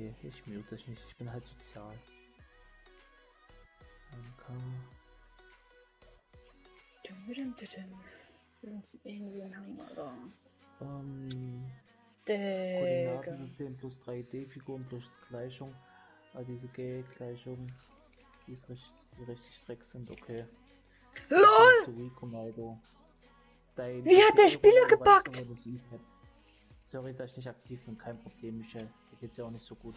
Nee, ich mute dich nicht. Ich bin halt sozial. Irgendwie ein Hammer. Koordinatensystem plus 3D-Figuren plus Gleichung. Aber diese G-Gleichung, die ist richtig, dreck sind, okay. LOL! Wie hat der Spieler gepackt? Sorry, dass ich nicht aktiv bin, kein Problem, Michel. Dir geht's ja auch nicht so gut.